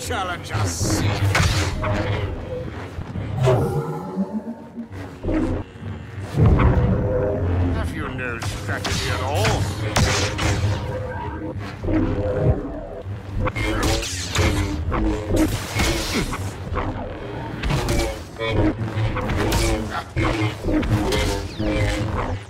challenge us. Have you no strategy at all?